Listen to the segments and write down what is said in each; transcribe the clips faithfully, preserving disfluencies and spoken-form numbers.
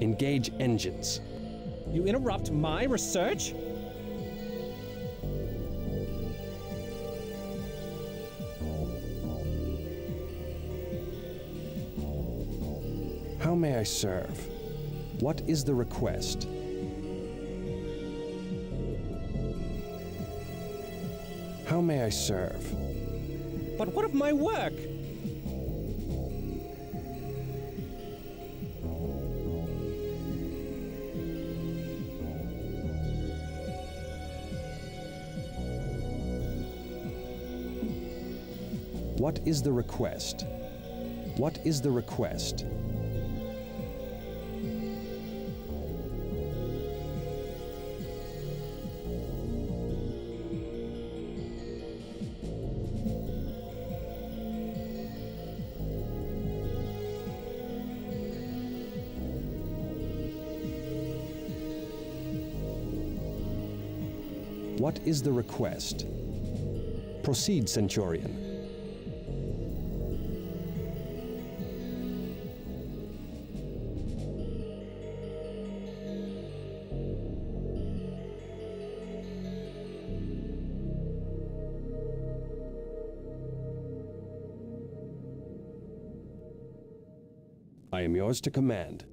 Engage engines. You interrupt my research? How may I serve? What is the request? How may I serve? But what of my work? What is the request? What is the request? What is the request? Proceed, Centurion. I am yours to command.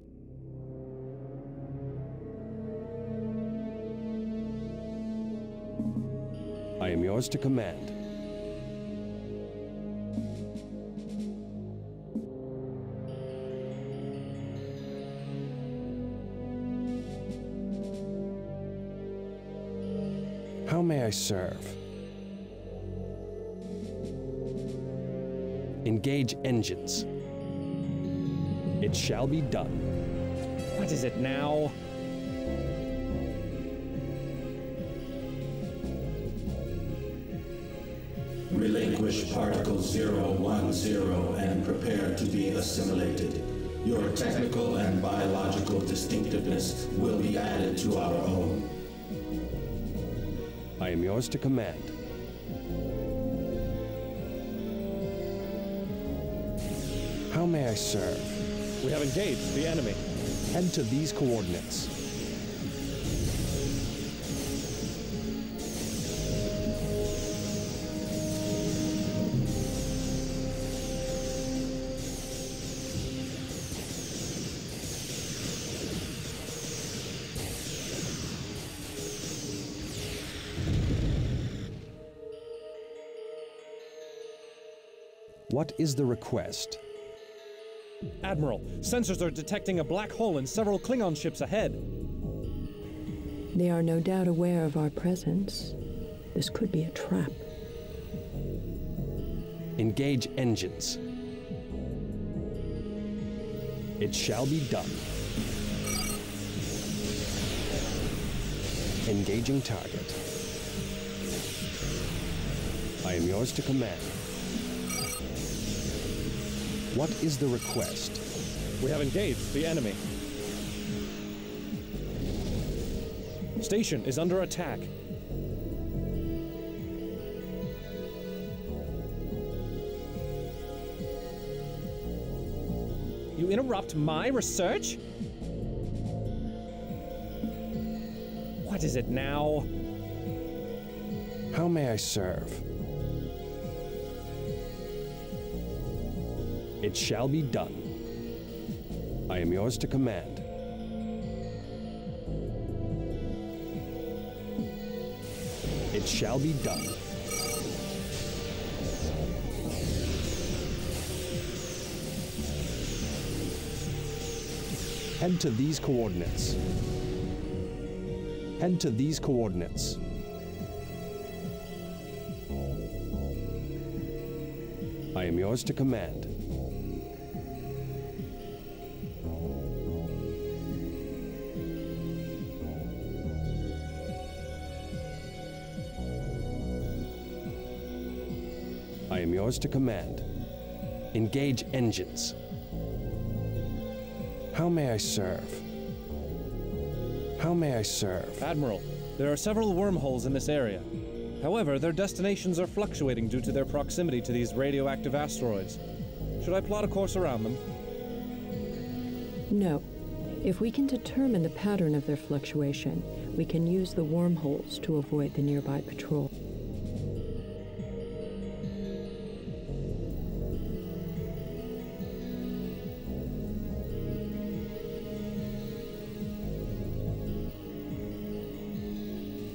I am yours to command. How may I serve? Engage engines. It shall be done. What is it now? Relinquish particle zero one zero and prepare to be assimilated. Your technical and biological distinctiveness will be added to our own. I am yours to command. How may I serve? We have engaged the enemy. Head to these coordinates. What is the request? Admiral, sensors are detecting a black hole in several Klingon ships ahead. They are no doubt aware of our presence. This could be a trap. Engage engines. It shall be done. Engaging target. I am yours to command. What is the request? We have engaged the enemy. Station is under attack. You interrupt my research? What is it now? How may I serve? It shall be done. I am yours to command. It shall be done. Head to these coordinates. Head to these coordinates. I am yours to command. I am yours to command. Engage engines. How may I serve? How may I serve? Admiral, there are several wormholes in this area. However, their destinations are fluctuating due to their proximity to these radioactive asteroids. Should I plot a course around them? No. If we can determine the pattern of their fluctuation, we can use the wormholes to avoid the nearby patrol.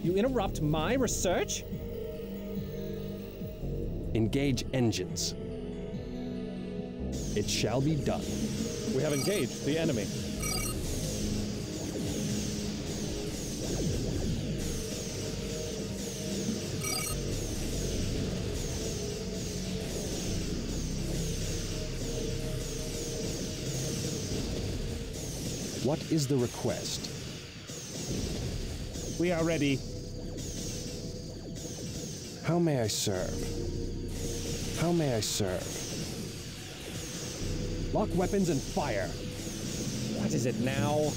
You interrupt my research? Engage engines. It shall be done. We have engaged the enemy. What is the request? We are ready. How may I serve? How may I serve? Lock weapons and fire. What is it now?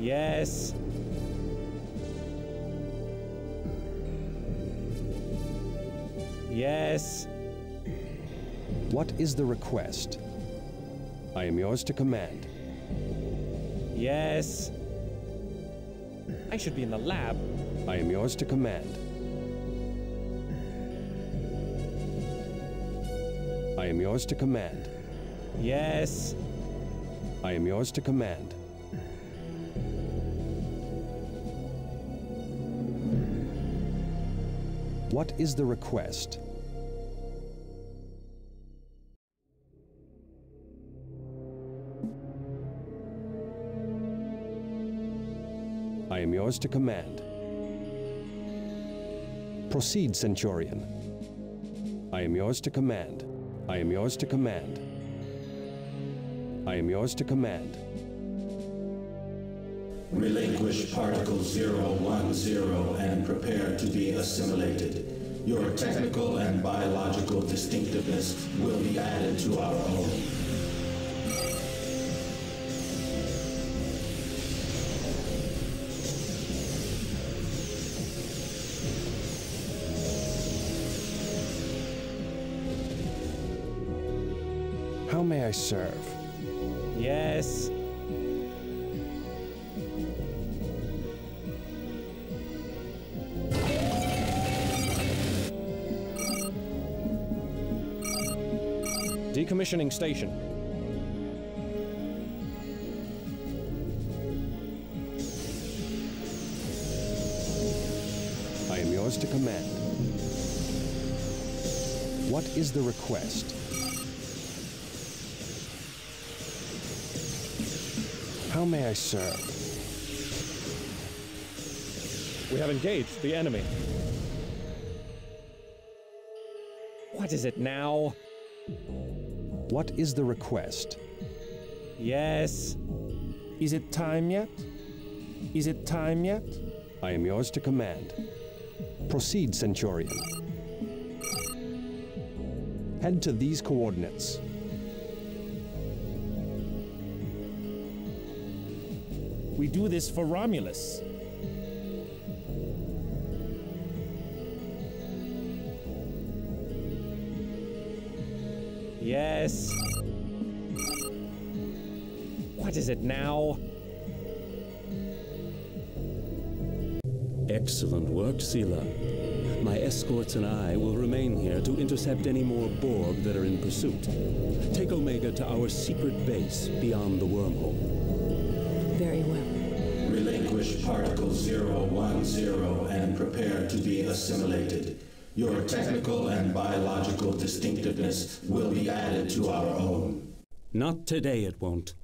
Yes. Yes. What is the request? I am yours to command. Yes. I should be in the lab. I am yours to command. I am yours to command. Yes. I am yours to command. What is the request? I am yours to command. Proceed, Centurion. I am yours to command. I am yours to command. I am yours to command. Relinquish particle zero one zero and prepare to be assimilated. Your technical and biological distinctiveness will be added to our own. How may I serve? Yes. Decommissioning station. I am yours to command. What is the request? How may I serve? We have engaged the enemy. What is it now? What is the request? Yes. Is it time yet? Is it time yet? I am yours to command. Proceed, Centurion. Head to these coordinates. We do this for Romulus. Yes. What is it now? Excellent work, Sela. My escorts and I will remain here to intercept any more Borg that are in pursuit. Take Omega to our secret base beyond the wormhole. Very well. Relinquish particle zero one zero and prepare to be assimilated. Your technical and biological distinctiveness will be added to our own. Not today, it won't.